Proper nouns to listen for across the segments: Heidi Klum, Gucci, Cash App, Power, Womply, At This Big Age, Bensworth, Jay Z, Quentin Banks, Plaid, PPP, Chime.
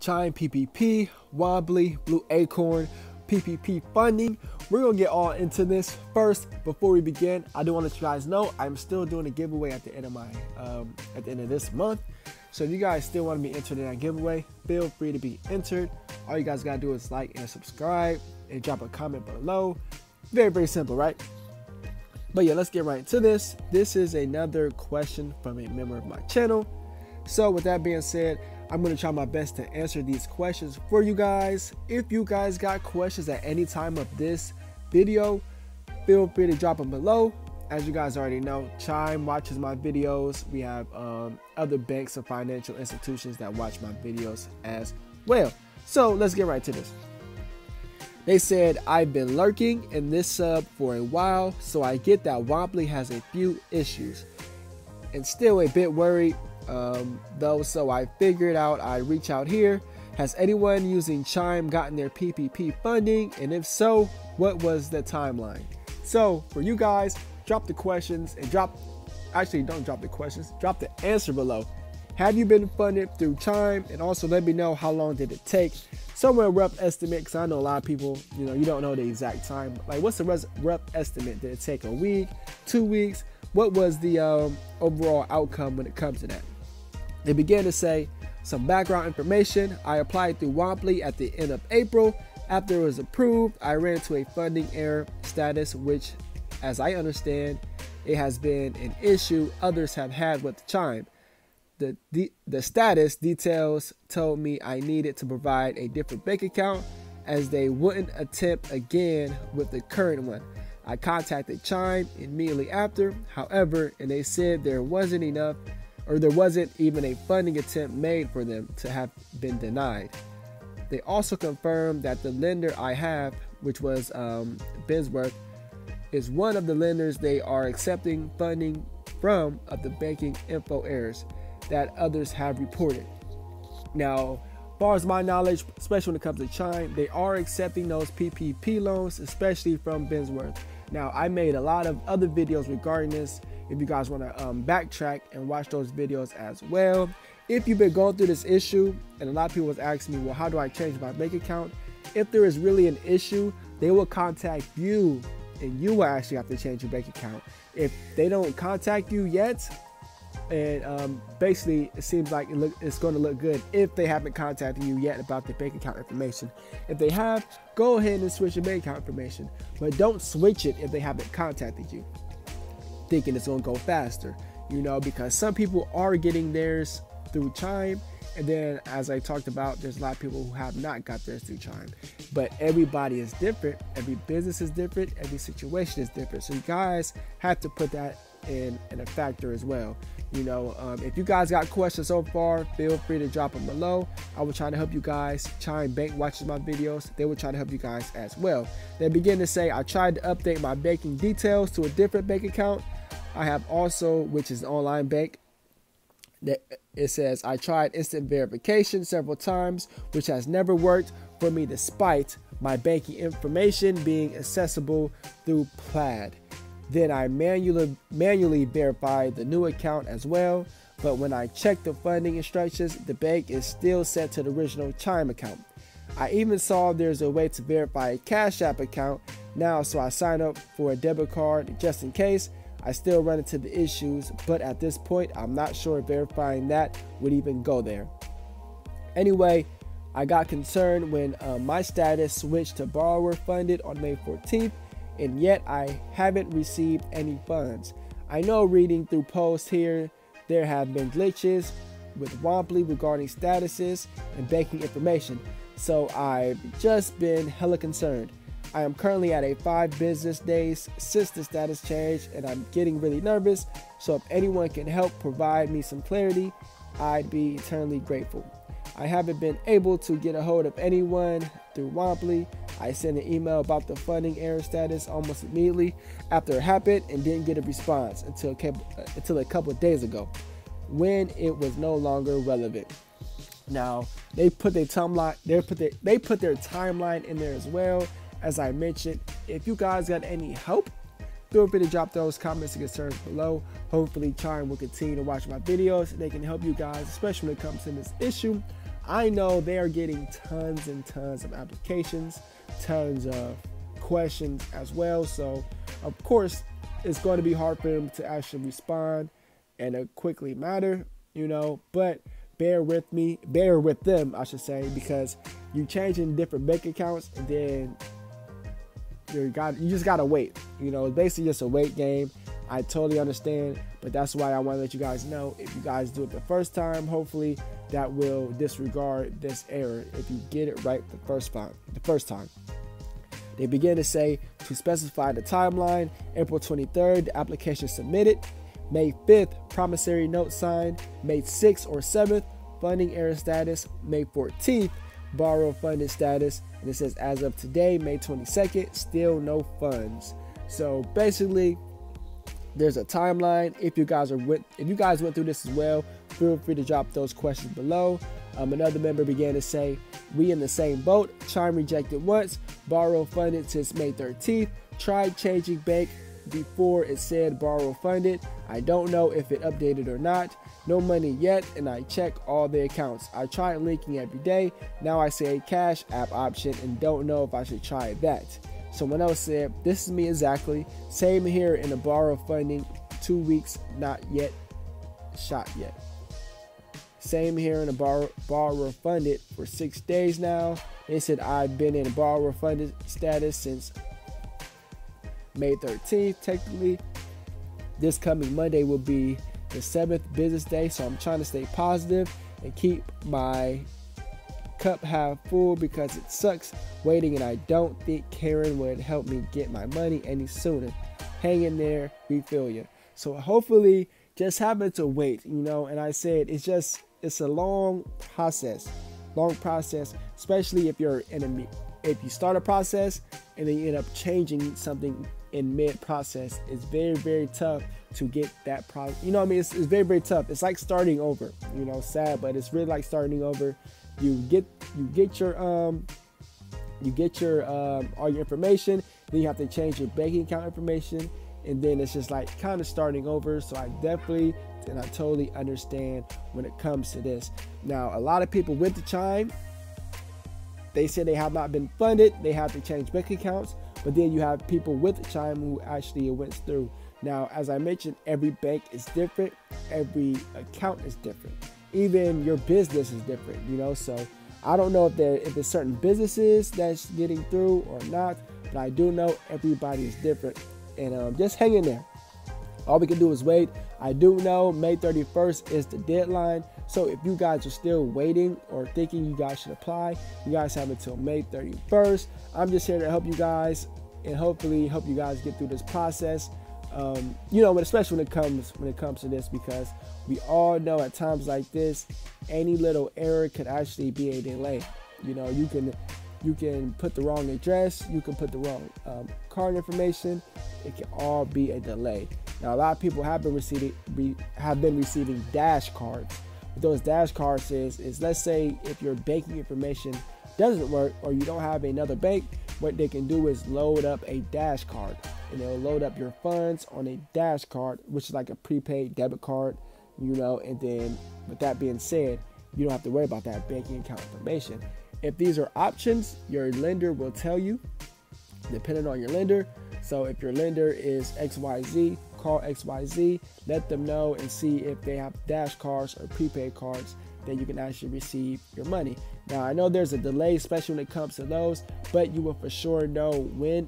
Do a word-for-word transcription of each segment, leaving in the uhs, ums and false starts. Chime P P P, Womply, Blue Acorn, P P P funding. We're gonna get all into this. First, before we begin, I do want to let you guys know I'm still doing a giveaway at the end of my um, at the end of this month. So if you guys still want to be entered in that giveaway, feel free to be entered. All you guys gotta do is like and subscribe and drop a comment below. Very, very simple, right? But yeah, let's get right into this. This is another question from a member of my channel. So with that being said, I'm gonna try my best to answer these questions for you guys. If you guys got questions at any time of this video, feel free to drop them below. As you guys already know, Chime watches my videos. We have um, other banks and financial institutions that watch my videos as well. So let's get right to this. They said, I've been lurking in this sub for a while, so I get that Womply has a few issues and still a bit worried um, though, so I figured out I'd reach out here. Has anyone using Chime gotten their P P P funding? And if so, what was the timeline? So for you guys, drop the questions and drop, actually don't drop the questions, drop the answer below. Have you been funded through Chime? And also let me know how long did it take? Somewhere rough estimate, because I know a lot of people, you know, you don't know the exact time. Like what's the rough estimate? Did it take a week, two weeks? What was the um, overall outcome when it comes to that? They began to say, some background information. I applied through Womply at the end of April. After it was approved, I ran into a funding error status, which as I understand, it has been an issue others have had with Chime. The, the, the status details told me I needed to provide a different bank account as they wouldn't attempt again with the current one. I contacted Chime immediately after, however, and they said there wasn't enough, or there wasn't even a funding attempt made for them to have been denied. They also confirmed that the lender I have, which was um, Bensworth, is one of the lenders they are accepting funding from of the banking info errors that others have reported. Now, as far as my knowledge, especially when it comes to Chime, they are accepting those P P P loans, especially from Bensworth. Now, I made a lot of other videos regarding this. If you guys wanna um, backtrack and watch those videos as well. If you've been going through this issue, and a lot of people was asking me, well, how do I change my bank account? If there is really an issue, they will contact you and you will actually have to change your bank account. If they don't contact you yet, and um, basically it seems like it look, it's gonna look good if they haven't contacted you yet about the bank account information. If they have, go ahead and switch your bank account information, but don't switch it if they haven't contacted you, thinking it's gonna go faster, you know, because some people are getting theirs through Chime. And then as I talked about, there's a lot of people who have not got theirs through Chime, but everybody is different. Every business is different. Every situation is different. So you guys have to put that in, in a factor as well. You know, um, if you guys got questions so far, feel free to drop them below. I will try to help you guys. Chime Bank watches my videos. They will try to help you guys as well. They begin to say, I tried to update my banking details to a different bank account. I have also, which is an online bank. That it says, I tried instant verification several times, which has never worked for me despite my banking information being accessible through Plaid. Then I manually, manually verified the new account as well, but when I checked the funding instructions, the bank is still set to the original Chime account. I even saw there's a way to verify a Cash App account now, so I signed up for a debit card just in case. I still run into the issues, but at this point, I'm not sure verifying that would even go there. Anyway, I got concerned when uh, my status switched to borrower funded on May fourteenth, and yet I haven't received any funds. I know reading through posts here, there have been glitches with Womply regarding statuses and banking information, so I've just been hella concerned. I am currently at a five business days since the status change, and I'm getting really nervous. So if anyone can help provide me some clarity, I'd be eternally grateful. I haven't been able to get a hold of anyone through Womply. I sent an email about the funding error status almost immediately after it happened and didn't get a response until, until a couple of days ago when it was no longer relevant. Now, they put their timeline, they put their, they put their timeline in there as well. As I mentioned, if you guys got any help, feel free to drop those comments and concerns below. Hopefully Chime will continue to watch my videos and they can help you guys, especially when it comes to this issue. I know they are getting tons and tons of applications, tons of questions as well. So of course, it's going to be hard for them to actually respond in a quickly matter, you know, but bear with me, bear with them, I should say, because you're changing different bank accounts and then you got, you just got to wait, you know, it's basically just a wait game. I totally understand, but that's why I want to let you guys know, if you guys do it the first time, hopefully that will disregard this error if you get it right the first time. The first time. They begin to say, to specify the timeline, April twenty-third, the application submitted, May fifth, promissory note signed, May sixth or seventh, funding error status, May fourteenth, borrow funded status, and it says as of today, May twenty-second, still no funds. So basically, there's a timeline. If you guys are went, if you guys went through this as well, feel free to drop those questions below. Um, another member began to say, we in the same boat. Chime rejected once, borrow funded since May thirteenth, tried changing bank before it said borrow funded. I don't know if it updated or not. No money yet, and I check all the accounts. I try linking every day. Now I say a Cash App option and don't know if I should try that. Someone else said, this is me exactly. Same here in the borrow funding, two weeks, not yet, shot yet. Same here in the borrow, borrower funded for six days now. They said, I've been in borrower funded status since May thirteenth, technically. This coming Monday will be the seventh business day, so I'm trying to stay positive and keep my cup half full because it sucks waiting, and I don't think Karen would help me get my money any sooner. Hang in there, we feel you. So hopefully just having to wait, you know, and I said it's just it's a long process long process especially if you're in a if you start a process and then you end up changing something in mid-process. It's very very tough to get that product, you know what I mean? It's, it's very very tough. It's like starting over, you know, sad, but it's really like starting over. You get you get your um you get your um all your information, then you have to change your banking account information, and then it's just like kind of starting over. So I definitely and I totally understand when it comes to this. Now a lot of people went to Chime, they said they have not been funded, they have to change bank accounts, but then you have people with Chime who actually went through. Now as I mentioned, every bank is different, every account is different, even your business is different, you know. So I don't know if there if there's certain businesses that's getting through or not, but I do know everybody is different. And um, just hang in there. All we can do is wait. I do know May thirty-first is the deadline, so if you guys are still waiting or thinking you guys should apply, you guys have until May thirty-first. I'm just here to help you guys and hopefully help you guys get through this process. Um, you know, especially when it comes when it comes to this, because we all know at times like this, any little error could actually be a delay. You know, you can you can put the wrong address, you can put the wrong um, card information. It can all be a delay. Now, a lot of people have been receiving re, have been receiving dash cards. What those dash cards is is let's say if your banking information doesn't work or you don't have another bank, what they can do is load up a dash card. And they'll load up your funds on a dash card, which is like a prepaid debit card, you know. And then with that being said, you don't have to worry about that banking account information. If these are options, your lender will tell you, depending on your lender. So if your lender is X Y Z, call X Y Z, let them know and see if they have dash cards or prepaid cards that you can actually receive your money. Now I know there's a delay, especially when it comes to those, but you will for sure know when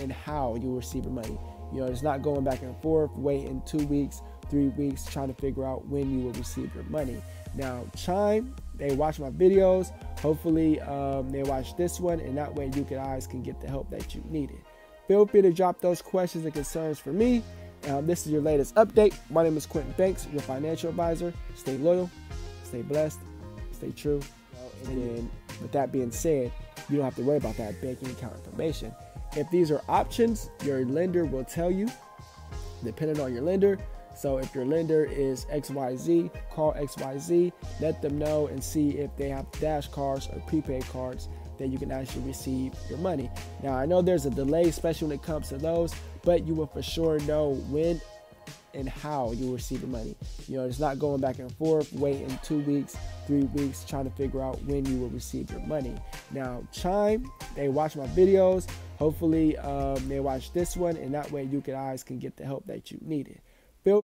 and how you receive your money. You know, it's not going back and forth, waiting two weeks, three weeks, trying to figure out when you will receive your money. Now, Chime, they watch my videos. Hopefully, um, they watch this one, and that way you guys can get the help that you needed. Feel free to drop those questions and concerns for me. Um, this is your latest update. My name is Quentin Banks, your financial advisor. Stay loyal, stay blessed, stay true. And then, with that being said, you don't have to worry about that banking account information. If these are options, your lender will tell you, depending on your lender. So if your lender is X Y Z, call X Y Z, let them know and see if they have dash cards or prepaid cards that you can actually receive your money. Now I know there's a delay, especially when it comes to those, but you will for sure know when and how you receive the money. You know, it's not going back and forth, waiting two weeks, three weeks, trying to figure out when you will receive your money. Now, Chime, they watch my videos. Hopefully um, they watch this one, and that way you guys can get the help that you needed.